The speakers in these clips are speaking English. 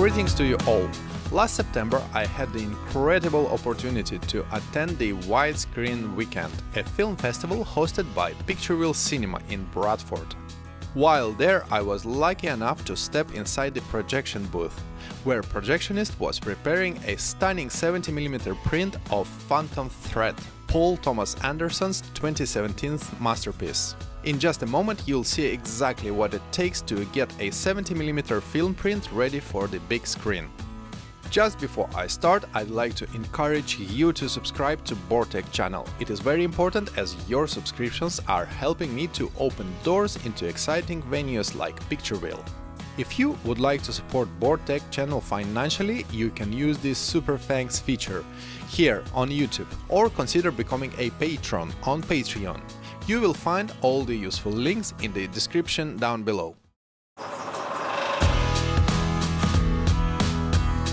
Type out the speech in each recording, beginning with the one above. Greetings to you all! Last September I had the incredible opportunity to attend the Widescreen Weekend, a film festival hosted by Pictureville Cinema in Bradford. While there, I was lucky enough to step inside the projection booth, where projectionist was preparing a stunning 70mm print of Phantom Thread, Paul Thomas Anderson's 2017 masterpiece. In just a moment you'll see exactly what it takes to get a 70mm film print ready for the big screen. Just before I start, I'd like to encourage you to subscribe to bored_tech channel. It is very important, as your subscriptions are helping me to open doors into exciting venues like Pictureville. If you would like to support bored_tech channel financially, you can use this Super Thanks feature here on YouTube or consider becoming a patron on Patreon. You will find all the useful links in the description down below.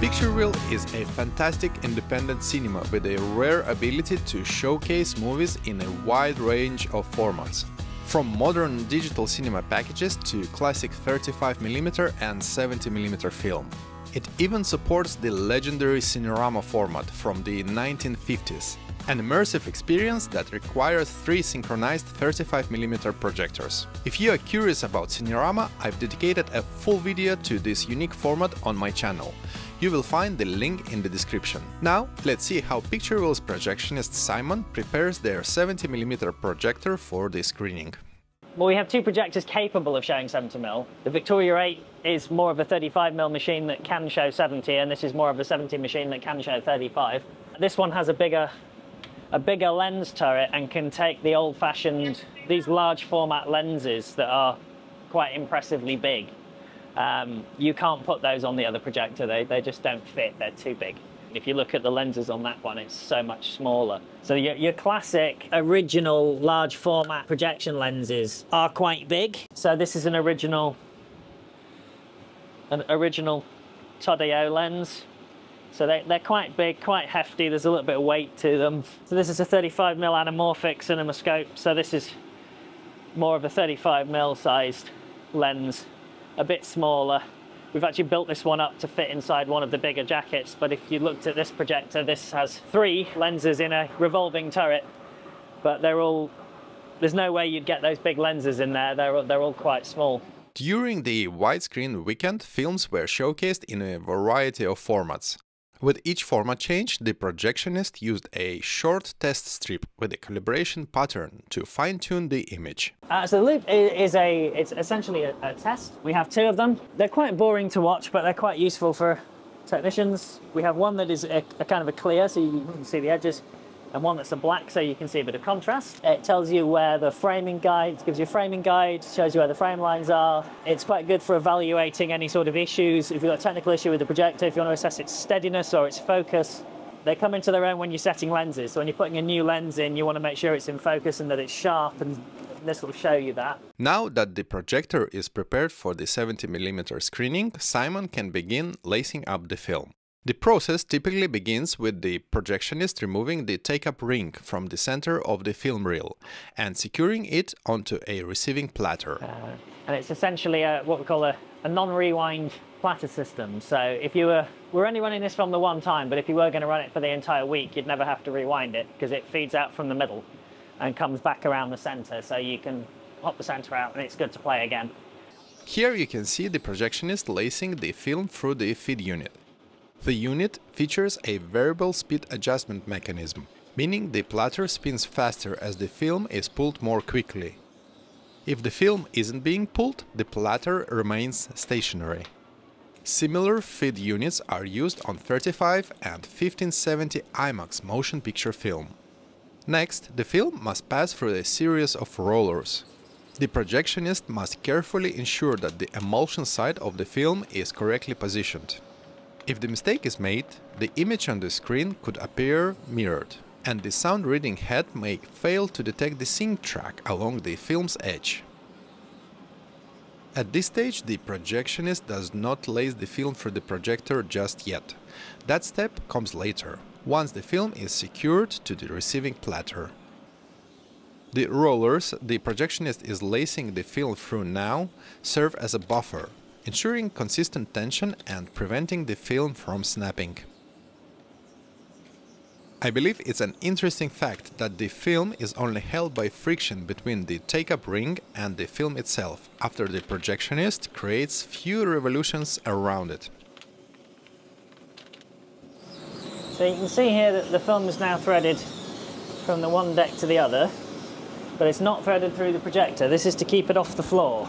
Pictureville is a fantastic independent cinema with a rare ability to showcase movies in a wide range of formats, from modern digital cinema packages to classic 35mm and 70mm film. It even supports the legendary Cinerama format from the 1950s, an immersive experience that requires three synchronized 35mm projectors. If you are curious about Cinerama, I've dedicated a full video to this unique format on my channel. You will find the link in the description. Now, let's see how Pictureville's projectionist Simon prepares their 70mm projector for the screening. Well, we have two projectors capable of showing 70mm. The Victoria 8 is more of a 35mm machine that can show 70, and this is more of a 70 machine that can show 35. This one has a bigger lens turret and can take the old-fashioned, these large format lenses that are quite impressively big. You can't put those on the other projector, they just don't fit, they're too big. If you look at the lenses on that one, it's so much smaller. So your classic original large format projection lenses are quite big. So this is an original Todeo lens. So they're quite big, quite hefty, there's a little bit of weight to them. So this is a 35mm anamorphic cinemascope, so this is more of a 35mm sized lens, a bit smaller. We've actually built this one up to fit inside one of the bigger jackets, but if you looked at this projector, this has three lenses in a revolving turret, but there's no way you'd get those big lenses in there, they're all quite small. During the Widescreen Weekend, films were showcased in a variety of formats. With each format change, the projectionist used a short test strip with a calibration pattern to fine-tune the image. So the loop it's essentially a test. We have two of them. They're quite boring to watch, but they're quite useful for technicians. We have one that is a kind of a clear, so you can see the edges, and one that's a black, so you can see a bit of contrast. It tells you where the framing guide, gives you a framing guide, shows you where the frame lines are. It's quite good for evaluating any sort of issues. If you've got a technical issue with the projector, if you want to assess its steadiness or its focus, they come into their own when you're setting lenses. So when you're putting a new lens in, you want to make sure it's in focus and that it's sharp, and this will show you that. Now that the projector is prepared for the 70mm screening, Simon can begin lacing up the film. The process typically begins with the projectionist removing the take-up ring from the center of the film reel and securing it onto a receiving platter. And it's essentially what we call a non-rewind platter system. So if you we're only running this from the one time, but if you were going to run it for the entire week, you'd never have to rewind it because it feeds out from the middle and comes back around the center. So you can pop the center out and it's good to play again. Here you can see the projectionist lacing the film through the feed unit. The unit features a variable speed adjustment mechanism, meaning the platter spins faster as the film is pulled more quickly. If the film isn't being pulled, the platter remains stationary. Similar feed units are used on 35 and 1570 IMAX motion picture film. Next, the film must pass through a series of rollers. The projectionist must carefully ensure that the emulsion side of the film is correctly positioned. If the mistake is made, the image on the screen could appear mirrored, and the sound reading head may fail to detect the sync track along the film's edge. At this stage, the projectionist does not lace the film through the projector just yet. That step comes later, once the film is secured to the receiving platter. The rollers the projectionist is lacing the film through now serve as a buffer, ensuring consistent tension and preventing the film from snapping. I believe it's an interesting fact that the film is only held by friction between the take-up ring and the film itself, after the projectionist creates few revolutions around it. So you can see here that the film is now threaded from the one deck to the other, but it's not threaded through the projector. This is to keep it off the floor.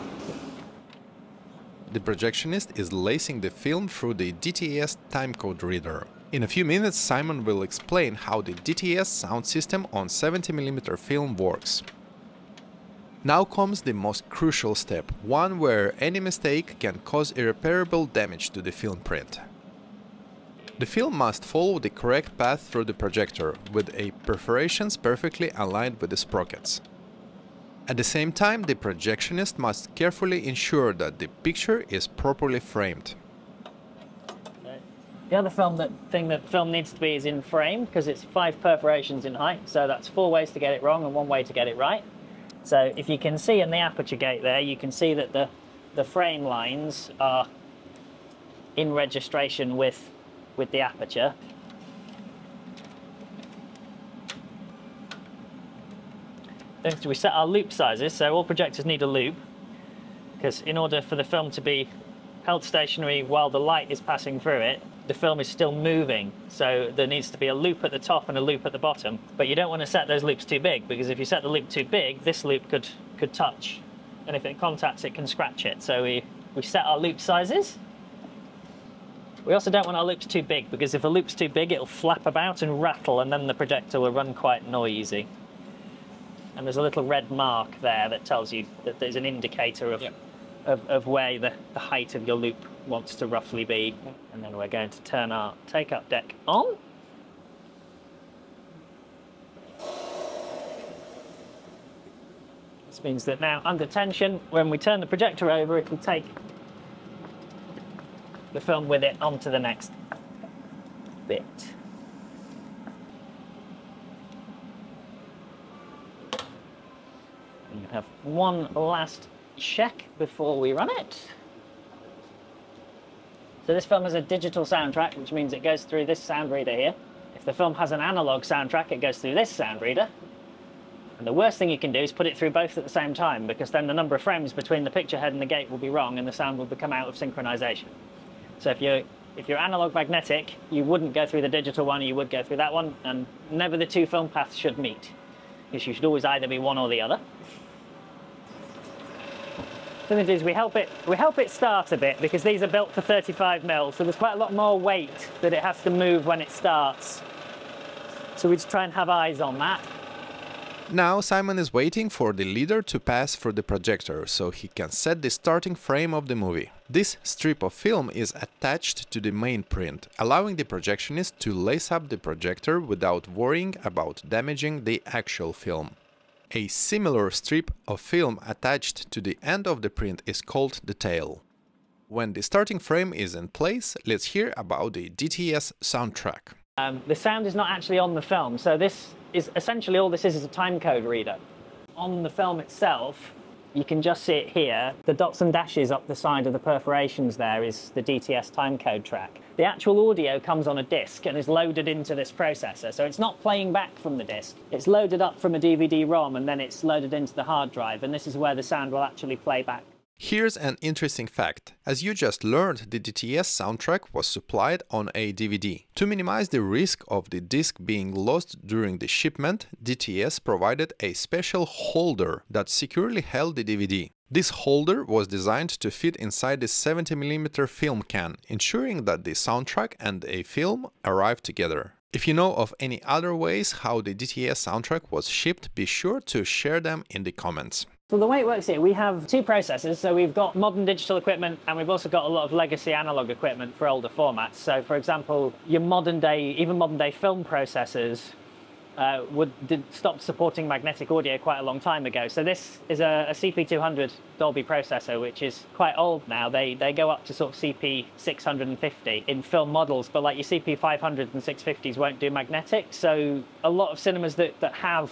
The projectionist is lacing the film through the DTS timecode reader. In a few minutes, Simon will explain how the DTS sound system on 70mm film works. Now comes the most crucial step, one where any mistake can cause irreparable damage to the film print. The film must follow the correct path through the projector, with the perforations perfectly aligned with the sprockets. At the same time, the projectionist must carefully ensure that the picture is properly framed. The other thing that film needs to be is in frame, because it's 5 perforations in height, so that's 4 ways to get it wrong and 1 way to get it right. So if you can see in the aperture gate there, you can see that the frame lines are in registration with the aperture. Next, we set our loop sizes, so all projectors need a loop, because in order for the film to be held stationary while the light is passing through it, the film is still moving, so there needs to be a loop at the top and a loop at the bottom. But you don't want to set those loops too big, because if you set the loop too big, this loop could touch, and if it contacts, it can scratch it. So we set our loop sizes. We also don't want our loops too big, because if a loop's too big, it'll flap about and rattle, and then the projector will run quite noisy. And there's a little red mark there that tells you that there's an indicator of of where the height of your loop wants to roughly be. And then we're going to turn our take-up deck on. This means that now, under tension, when we turn the projector over, it will take the film with it onto the next bit. And you have one last check before we run it. So this film has a digital soundtrack, which means it goes through this sound reader here. If the film has an analog soundtrack, it goes through this sound reader. And the worst thing you can do is put it through both at the same time, because then the number of frames between the picture head and the gate will be wrong and the sound will become out of synchronization. So if you're analog magnetic, you wouldn't go through the digital one, you would go through that one, and never the two film paths should meet, because you should always either be one or the other. So it is, we help it start a bit, because these are built for 35mm, so there's quite a lot more weight that it has to move when it starts. So we just try and have eyes on that. Now Simon is waiting for the leader to pass through the projector, so he can set the starting frame of the movie. This strip of film is attached to the main print, allowing the projectionist to lace up the projector without worrying about damaging the actual film. A similar strip of film attached to the end of the print is called the tail. When the starting frame is in place, let's hear about the DTS soundtrack. The sound is not actually on the film, so this is essentially all this is a timecode reader. On the film itself, you can just see it here. The dots and dashes up the side of the perforations there is the DTS timecode track. The actual audio comes on a disc and is loaded into this processor, so it's not playing back from the disc. It's loaded up from a DVD-ROM and then it's loaded into the hard drive, and this is where the sound will actually play back. Here's an interesting fact. As you just learned, the DTS soundtrack was supplied on a DVD. To minimize the risk of the disc being lost during the shipment, DTS provided a special holder that securely held the DVD. This holder was designed to fit inside the 70mm film can, ensuring that the soundtrack and a film arrive together. If you know of any other ways how the DTS soundtrack was shipped, be sure to share them in the comments. So the way it works here, we have two processors, so we've got modern digital equipment and we've also got a lot of legacy analog equipment for older formats. So for example, your modern day film processors stopped supporting magnetic audio quite a long time ago. So this is a CP200 Dolby processor, which is quite old now. They go up to sort of CP650 in film models, but like your CP500s and 650s won't do magnetic. So a lot of cinemas that have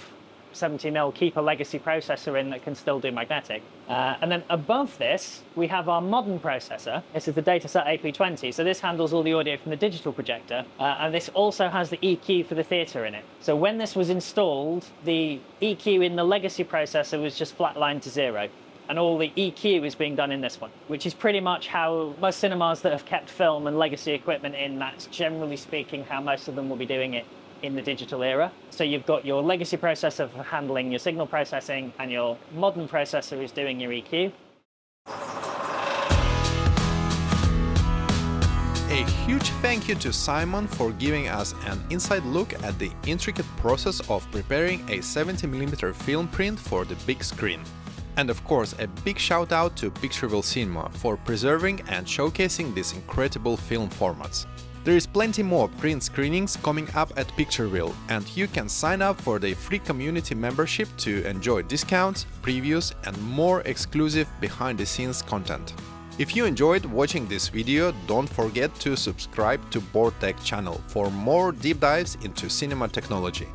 70mm, keep a legacy processor in that can still do magnetic. And then above this, we have our modern processor. This is the Dataset AP20. So this handles all the audio from the digital projector. And this also has the EQ for the theater in it. So when this was installed, the EQ in the legacy processor was just flatlined to zero. And all the EQ is being done in this one, which is pretty much how most cinemas that have kept film and legacy equipment in, that's generally speaking how most of them will be doing it in the digital era. So you've got your legacy processor for handling your signal processing and your modern processor is doing your EQ. A huge thank you to Simon for giving us an inside look at the intricate process of preparing a 70mm film print for the big screen. And of course, a big shout out to Pictureville Cinema for preserving and showcasing these incredible film formats. There is plenty more print screenings coming up at Pictureville, and you can sign up for the free community membership to enjoy discounts, previews and more exclusive behind-the-scenes content. If you enjoyed watching this video, don't forget to subscribe to bored_tech channel for more deep dives into cinema technology.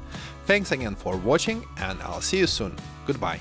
Thanks again for watching, and I'll see you soon. Goodbye!